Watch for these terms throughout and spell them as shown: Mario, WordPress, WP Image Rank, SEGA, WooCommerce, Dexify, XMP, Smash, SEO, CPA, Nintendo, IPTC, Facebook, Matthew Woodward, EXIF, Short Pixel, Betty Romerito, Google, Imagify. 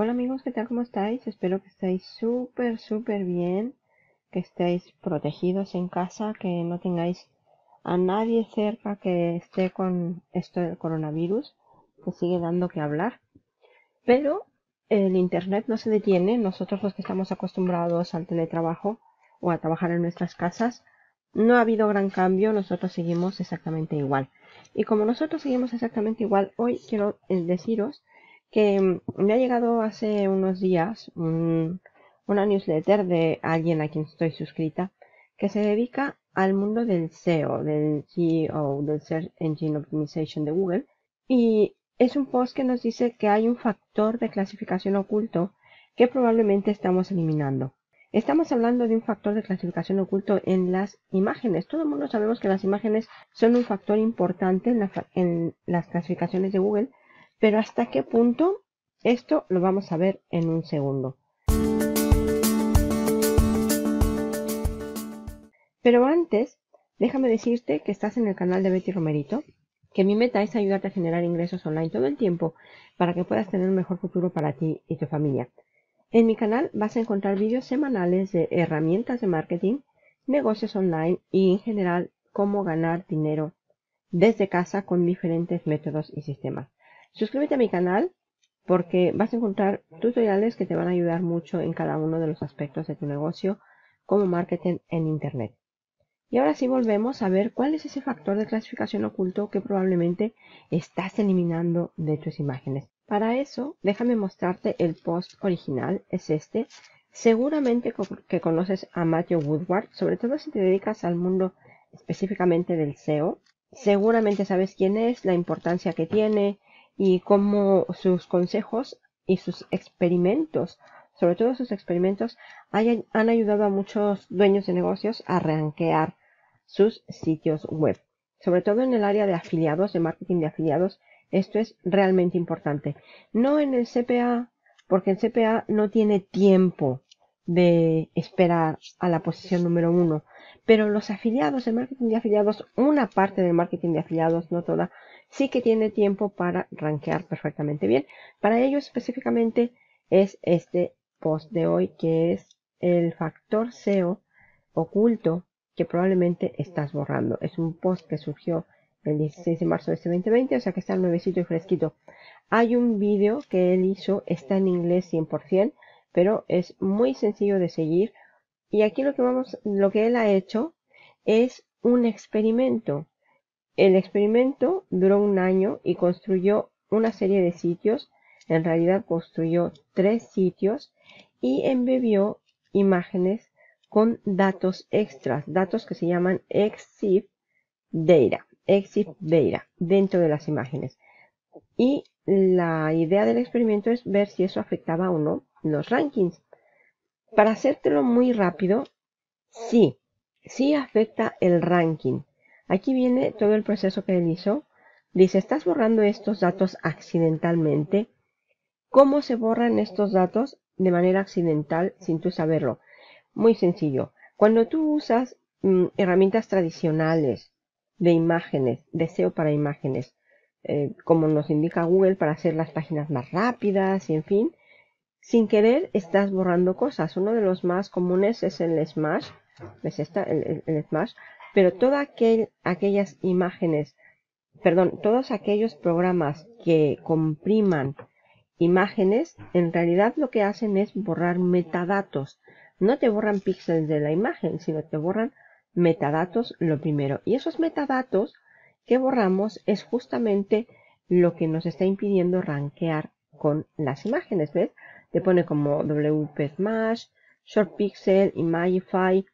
Hola amigos, ¿qué tal? ¿Cómo estáis? Espero que estéis súper bien, que estéis protegidos en casa, que no tengáis a nadie cerca que esté con esto del coronavirus, que sigue dando que hablar. Pero el internet no se detiene. Nosotros los que estamos acostumbrados al teletrabajo o a trabajar en nuestras casas, no ha habido gran cambio, nosotros seguimos exactamente igual. Y como nosotros seguimos exactamente igual, hoy quiero deciros que me ha llegado hace unos días una newsletter de alguien a quien estoy suscrita que se dedica al mundo del SEO, del Search Engine Optimization de Google, y es un post que nos dice que hay un factor de clasificación oculto que probablemente estamos eliminando. Estamos hablando de un factor de clasificación oculto en las imágenes. Todo el mundo sabemos que las imágenes son un factor importante en las clasificaciones de Google, pero ¿hasta qué punto? Esto lo vamos a ver en un segundo. Pero antes, déjame decirte que estás en el canal de Betty Romerito, que mi meta es ayudarte a generar ingresos online todo el tiempo para que puedas tener un mejor futuro para ti y tu familia. En mi canal vas a encontrar vídeos semanales de herramientas de marketing, negocios online y en general cómo ganar dinero desde casa con diferentes métodos y sistemas. Suscríbete a mi canal porque vas a encontrar tutoriales que te van a ayudar mucho en cada uno de los aspectos de tu negocio como marketing en internet. Y ahora sí, volvemos a ver cuál es ese factor de clasificación oculto que probablemente estás eliminando de tus imágenes. Para eso, déjame mostrarte el post original, es este. Seguramente que conoces a Matthew Woodward, sobre todo si te dedicas al mundo específicamente del SEO. Seguramente sabes quién es, la importancia que tiene, y cómo sus consejos y sus experimentos, sobre todo sus experimentos, han ayudado a muchos dueños de negocios a rankear sus sitios web. Sobre todo en el área de afiliados, de marketing de afiliados, esto es realmente importante. No en el CPA, porque el CPA no tiene tiempo de esperar a la posición número uno. Pero los afiliados, el marketing de afiliados, una parte del marketing de afiliados, no toda, sí que tiene tiempo para rankear perfectamente bien. Para ello específicamente es este post de hoy, que es el factor SEO oculto que probablemente estás borrando. Es un post que surgió el 16 de marzo de este 2020, o sea que está nuevecito y fresquito. Hay un vídeo que él hizo, está en inglés 100%, pero es muy sencillo de seguir. Y aquí lo que él ha hecho es un experimento. El experimento duró un año y construyó una serie de sitios. En realidad construyó 3 sitios y embebió imágenes con datos extras, datos que se llaman EXIF data dentro de las imágenes. Y la idea del experimento es ver si eso afectaba o no los rankings. Para hacértelo muy rápido, sí afecta el ranking. Aquí viene todo el proceso que él hizo. Dice, estás borrando estos datos accidentalmente. ¿Cómo se borran estos datos de manera accidental sin tú saberlo? Muy sencillo. Cuando tú usas herramientas tradicionales de imágenes, de SEO para imágenes, como nos indica Google para hacer las páginas más rápidas y en fin, sin querer estás borrando cosas. Uno de los más comunes es el Smash. ¿Ves esta? El Smash. Pero todas aquellas imágenes, perdón, todos aquellos programas que compriman imágenes, en realidad lo que hacen es borrar metadatos. No te borran píxeles de la imagen, sino te borran metadatos lo primero. Y esos metadatos que borramos es justamente lo que nos está impidiendo rankear con las imágenes. ¿Ves? Te pone como WP Smash, Short Pixel, Imagify,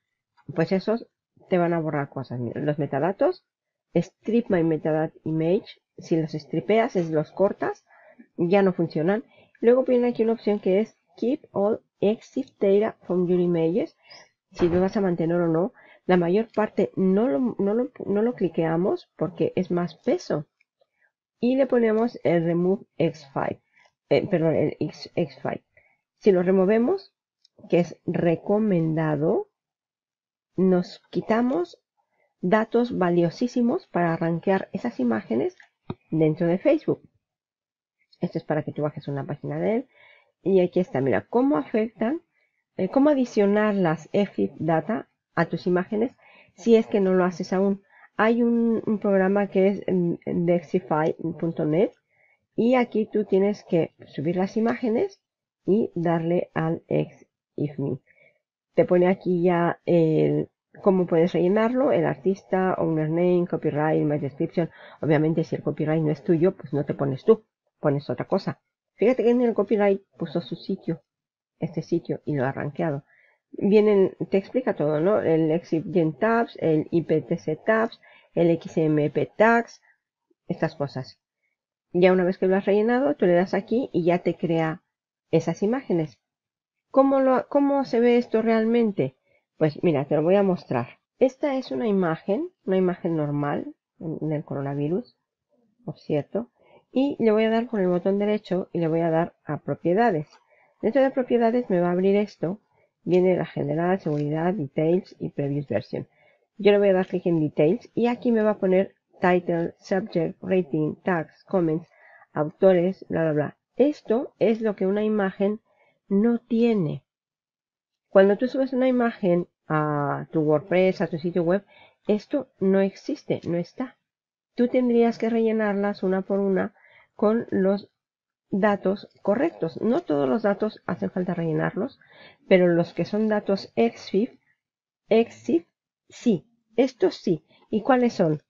pues esos te van a borrar cosas. Mira, los metadatos, strip my metadata image, si los stripeas, los cortas, ya no funcionan. Luego viene aquí una opción que es keep all exif data from your images, si lo vas a mantener o no. La mayor parte no lo cliqueamos porque es más peso. Y le ponemos el remove exif, perdón, el exif. Si lo removemos, que es recomendado, nos quitamos datos valiosísimos para rankear esas imágenes dentro de Facebook. Esto es para que tú bajes una página de él. Y aquí está, mira, cómo afectan, cómo adicionar las EXIF data a tus imágenes si es que no lo haces aún. Hay un programa que es Dexify.net y aquí tú tienes que subir las imágenes y darle al EXIF. Te pone aquí ya el cómo puedes rellenarlo, el artista, owner name, copyright, image description. Obviamente si el copyright no es tuyo, pues no te pones tú, pones otra cosa. Fíjate que en el copyright puso su sitio, este sitio, y lo ha rankeado. Vienen, te explica todo, ¿no? El EXIF Gen Tabs, el IPTC Tabs, el XMP Tags, estas cosas. Ya una vez que lo has rellenado, tú le das aquí y ya te crea esas imágenes. ¿Cómo se ve esto realmente? Pues mira, te lo voy a mostrar. Esta es una imagen normal del coronavirus, por cierto. Y le voy a dar con el botón derecho y le voy a dar a propiedades. Dentro de propiedades me va a abrir esto. Viene la general, seguridad, details y previous version. Yo le voy a dar clic en details y aquí me va a poner title, subject, rating, tags, comments, autores, bla, bla, bla. Esto es lo que una imagen no tiene. Cuando tú subes una imagen a tu WordPress, a tu sitio web, esto no existe, no está. Tú tendrías que rellenarlas una por una con los datos correctos. No todos los datos hacen falta rellenarlos, pero los que son datos EXIF, sí, estos sí. ¿Y cuáles son?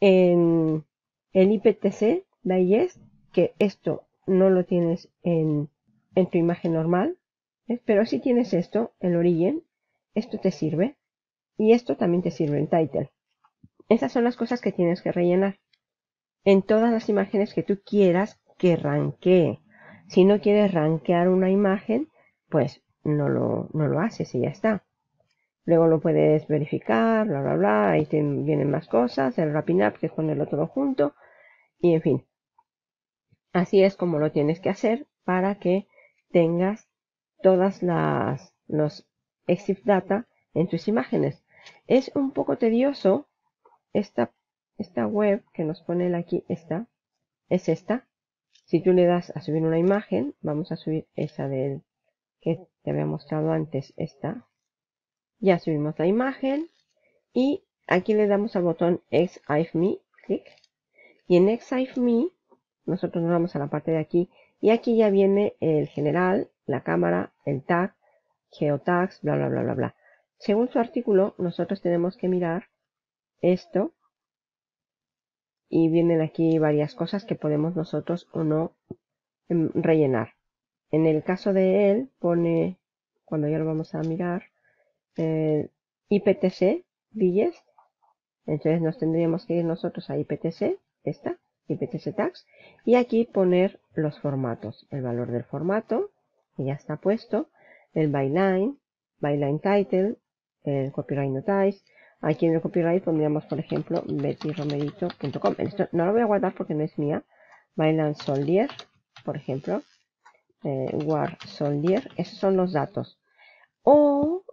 En el IPTC, digest, que esto no lo tienes en tu imagen normal, ¿ves? Pero si tienes esto, el origen, esto te sirve, y esto también te sirve en title. Esas son las cosas que tienes que rellenar en todas las imágenes que tú quieras que ranquee. Si no quieres ranquear una imagen, pues no lo haces y ya está. Luego lo puedes verificar, bla, bla, bla. Ahí te vienen más cosas, el wrapping up, que es ponerlo todo junto. Y en fin, así es como lo tienes que hacer para que tengas todas los EXIF data en tus imágenes. Es un poco tedioso esta web que nos pone aquí, esta es esta. Si tú le das a subir una imagen, vamos a subir esa del que te había mostrado antes, esta. Ya subimos la imagen y aquí le damos al botón EXIF Me, clic. Y en EXIF Me, nosotros nos vamos a la parte de aquí y aquí ya viene el general, la cámara, el tag, geotags, bla, bla, bla, bla, bla. Según su artículo, nosotros tenemos que mirar esto. Y vienen aquí varias cosas que podemos nosotros o no rellenar. En el caso de él pone, cuando ya lo vamos a mirar, IPTC, digest. Entonces nos tendríamos que ir nosotros a IPTC, esta, IPTC tags. Y aquí poner los formatos, el valor del formato, que ya está puesto, el byline, byline title, el copyright notice. Aquí en el copyright pondríamos, por ejemplo, bettyromerito.com. Esto no lo voy a guardar porque no es mía. Byline Soldier, por ejemplo. War Soldier. Esos son los datos.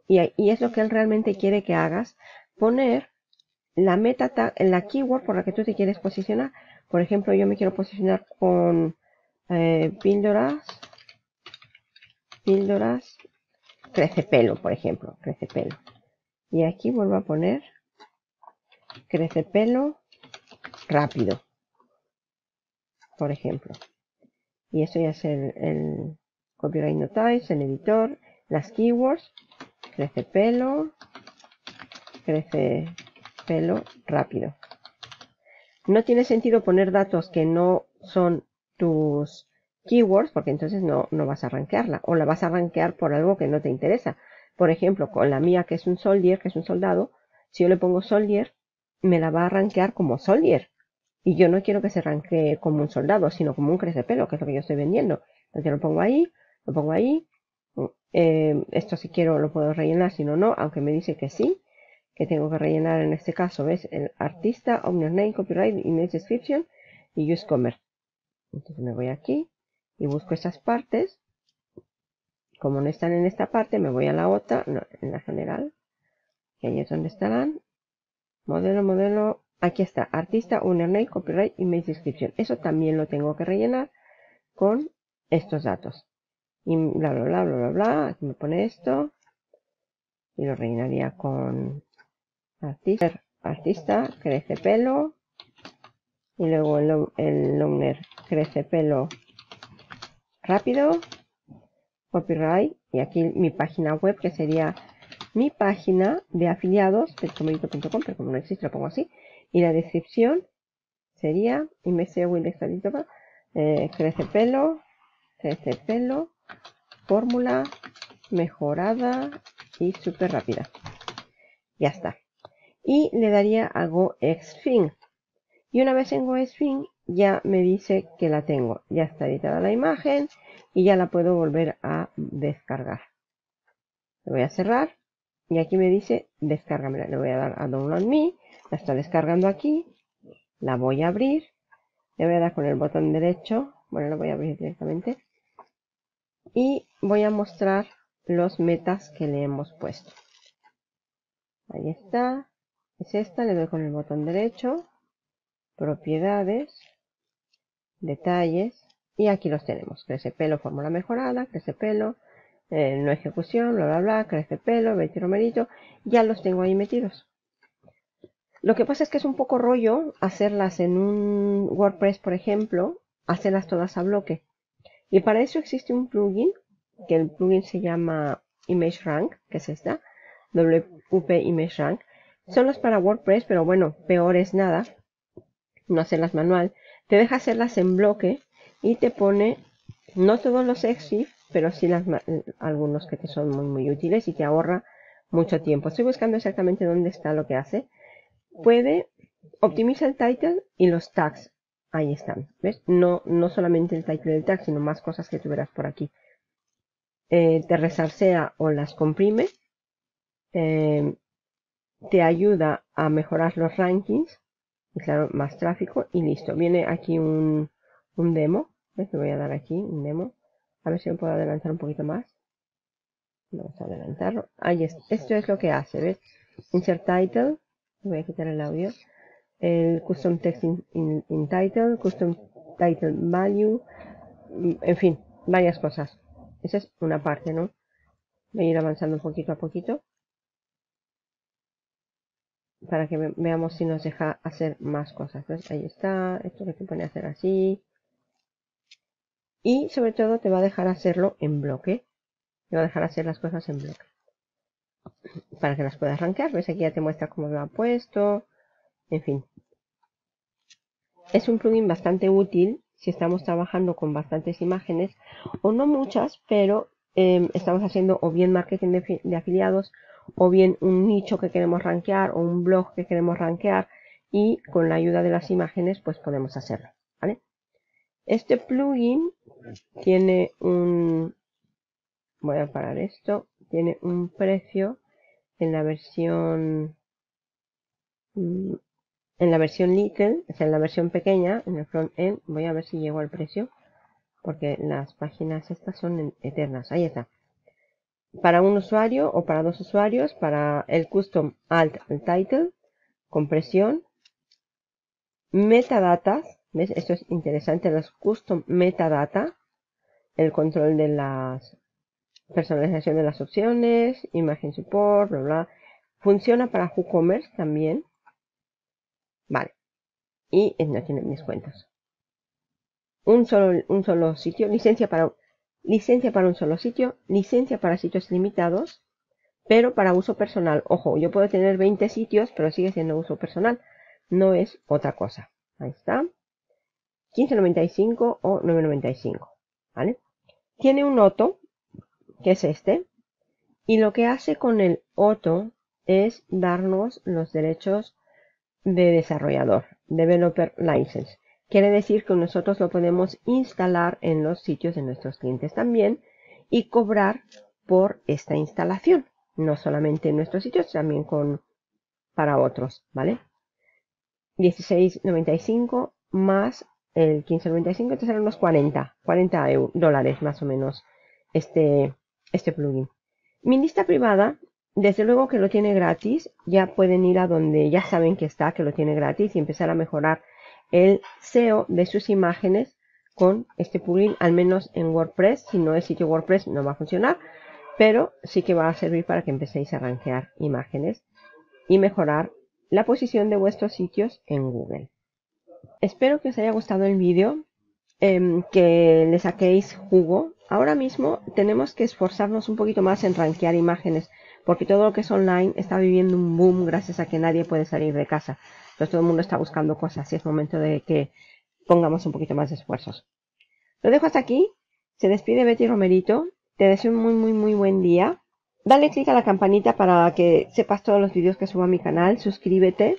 Y es lo que él realmente quiere que hagas. Poner la meta tag, la keyword por la que tú te quieres posicionar. Por ejemplo, yo me quiero posicionar con píldoras crecepelo, por ejemplo. Crecepelo. Y aquí vuelvo a poner crecepelo rápido, por ejemplo. Y esto ya es el copyright notice, el editor, las keywords, crecepelo rápido. No tiene sentido poner datos que no son tus keywords porque entonces no vas a rankearla o la vas a rankear por algo que no te interesa. Por ejemplo, con la mía que es un soldier, que es un soldado, si yo le pongo soldier, me la va a rankear como soldier. Y yo no quiero que se rankee como un soldado, sino como un crecepelo, que es lo que yo estoy vendiendo. Entonces lo pongo ahí, lo pongo ahí. Esto si quiero lo puedo rellenar, si no, no, aunque me dice que sí, que tengo que rellenar en este caso, ¿ves? El artista, owner name, copyright, image description y use commerce. Entonces me voy aquí y busco esas partes. Como no están en esta parte, me voy a la otra, no, en la general, que ahí es donde estarán. Modelo, aquí está, artista, owner name, copyright, image description. Eso también lo tengo que rellenar con estos datos. y bla, bla, bla, bla, bla, bla. Aquí me pone esto y lo rellenaría con artista crece pelo, y luego el nombre crece pelo rápido, copyright, y aquí mi página web, que sería mi página de afiliados bettyromerito.com, pero como no existe lo pongo así, y la descripción sería SEO indexadito, crece pelo, fórmula mejorada y súper rápida. Ya está. Y le daría a Go Exfin. Y una vez en Go Exfin ya me dice que la tengo. Ya está editada la imagen y ya la puedo volver a descargar. Le voy a cerrar y aquí me dice descárgamela. Le voy a dar a Download Me. La está descargando aquí. La voy a abrir. Le voy a dar con el botón derecho. Bueno, la voy a abrir directamente. Y voy a mostrar los metas que le hemos puesto. Ahí está. Es esta. Le doy con el botón derecho. Propiedades. Detalles. Y aquí los tenemos. Crece pelo, fórmula mejorada. Crece pelo. No ejecución. Bla, bla, bla. Crece pelo. Betty Romerito. Ya los tengo ahí metidos. Lo que pasa es que es un poco rollo hacerlas en un WordPress, por ejemplo, hacerlas todas a bloque. Y para eso existe un plugin, que el plugin se llama Image Rank, que es esta, WP Image Rank. Son los para WordPress, pero bueno, peor es nada, no hacerlas manual. Te deja hacerlas en bloque y te pone, no todos los EXIF, pero sí algunos que te son muy, muy útiles y te ahorra mucho tiempo. Estoy buscando exactamente dónde está lo que hace. Puede optimizar el title y los tags. Ahí están. ¿Ves? No solamente el title del tag, sino más cosas que tuvieras por aquí. Te resarsea o las comprime. Te ayuda a mejorar los rankings. Y claro, más tráfico. Y listo. Viene aquí un demo. ¿Ves? Le voy a dar aquí un demo. A ver si me puedo adelantar un poquito más. Vamos a adelantarlo. Ahí está. Esto es lo que hace. ¿Ves? Insert title. Voy a quitar el audio. El custom text in title, custom title value, en fin, varias cosas. Esa es una parte, ¿no? Voy a ir avanzando poquito a poquito para que veamos si nos deja hacer más cosas. Entonces, ahí está, esto que te pone a hacer así. Y sobre todo te va a dejar hacerlo en bloque. Te va a dejar hacer las cosas en bloque, para que las puedas rankear. ¿Ves? Aquí ya te muestra cómo lo ha puesto. En fin. Es un plugin bastante útil si estamos trabajando con bastantes imágenes. O no muchas, pero estamos haciendo o bien marketing de afiliados, o bien un nicho que queremos rankear, o un blog que queremos rankear. Y con la ayuda de las imágenes pues podemos hacerlo, ¿vale? Este plugin tiene un... Voy a parar esto. Tiene un precio en la versión little, o sea, en la versión pequeña, en el front-end. Voy a ver si llego al precio, porque las páginas estas son eternas. Ahí está. Para un usuario o para dos usuarios, para el custom alt title, compresión, metadatas. ¿Ves? Esto es interesante, los custom metadata, el control de las... personalización de las opciones, imagen support, bla, bla. Funciona para WooCommerce también. Vale. Y no tiene descuentos. Un solo sitio. Licencia para un solo sitio. Licencia para sitios limitados. Pero para uso personal. Ojo, yo puedo tener 20 sitios, pero sigue siendo uso personal. No es otra cosa. Ahí está. 15.95 o 9.95. ¿Vale? Tiene un auto, que es este, y lo que hace con el auto es darnos los derechos de desarrollador, developer license. Quiere decir que nosotros lo podemos instalar en los sitios de nuestros clientes también y cobrar por esta instalación, no solamente en nuestros sitios, también para otros, ¿vale? 16.95 más el 15.95, entonces eran unos 40 dólares más o menos este plugin. Mi lista privada, desde luego que lo tiene gratis. Ya pueden ir a donde ya saben que está, que lo tiene gratis, y empezar a mejorar el SEO de sus imágenes con este plugin, al menos en WordPress. Si no es sitio WordPress no va a funcionar, pero sí que va a servir para que empecéis a rankear imágenes y mejorar la posición de vuestros sitios en Google. Espero que os haya gustado el vídeo, que le saquéis jugo. Ahora mismo tenemos que esforzarnos un poquito más en rankear imágenes, porque todo lo que es online está viviendo un boom gracias a que nadie puede salir de casa. Entonces todo el mundo está buscando cosas y es momento de que pongamos un poquito más de esfuerzos. Lo dejo hasta aquí. Se despide Betty Romerito. Te deseo un muy buen día. Dale click a la campanita para que sepas todos los vídeos que subo a mi canal. Suscríbete.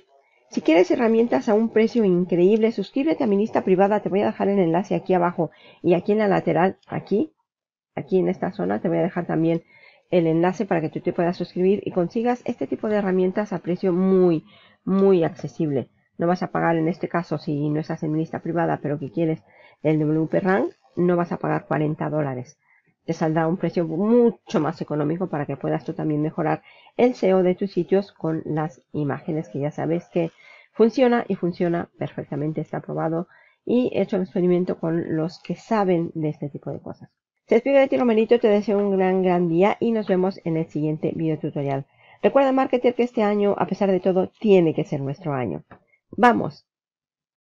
Si quieres herramientas a un precio increíble, suscríbete a mi lista privada. Te voy a dejar el enlace aquí abajo y aquí en la lateral, aquí en esta zona, te voy a dejar también el enlace para que tú te puedas suscribir y consigas este tipo de herramientas a precio muy accesible. No vas a pagar, en este caso, si no estás en mi lista privada, pero que quieres el WP Rank, no vas a pagar $40. Te saldrá un precio mucho más económico para que puedas tú también mejorar el SEO de tus sitios con las imágenes, que ya sabes que funciona y funciona perfectamente, está probado y he hecho el experimento con los que saben de este tipo de cosas. Se despide de ti Romerito, te deseo un gran día y nos vemos en el siguiente video tutorial. Recuerda, marketer, que este año, a pesar de todo, tiene que ser nuestro año. ¡Vamos!